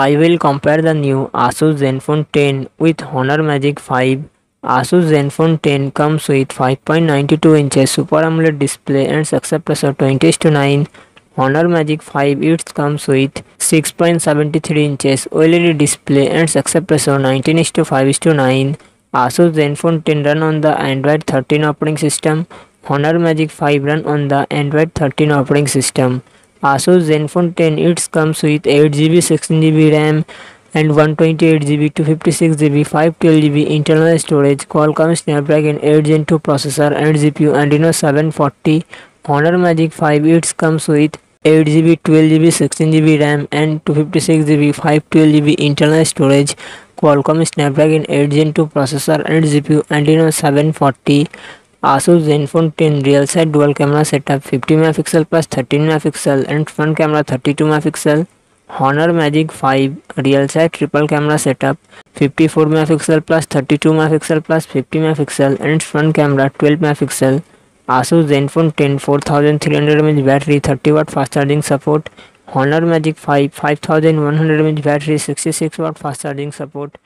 I will compare the new Asus Zenfone 10 with Honor Magic 5. Asus Zenfone 10 comes with 5.92 inches Super AMOLED display and success ratio 20:9. Honor Magic 5 it comes with 6.73 inches OLED display and success ratio 19:5:9. Asus Zenfone 10 run on the Android 13 operating system. Honor Magic 5 run on the Android 13 operating system. Asus Zenfone 10 it comes with 8GB, 16GB RAM and 128GB, 256GB, 512GB internal storage, Qualcomm Snapdragon 8 Gen 2 processor and GPU Adreno 740. Honor Magic 5 it comes with 8GB, 12GB, 16GB RAM and 256GB, 512GB internal storage, Qualcomm Snapdragon 8 Gen 2 processor and GPU Adreno 740. Asus Zenfone 10 real side dual camera setup 50MP plus 13MP and front camera 32MP. Honor Magic 5 real side triple camera setup 54MP plus 32MP plus 50MP and front camera 12MP. Asus Zenfone 10 4300mAh battery, 30W fast charging support. Honor Magic 5 5100mAh battery, 66W fast charging support.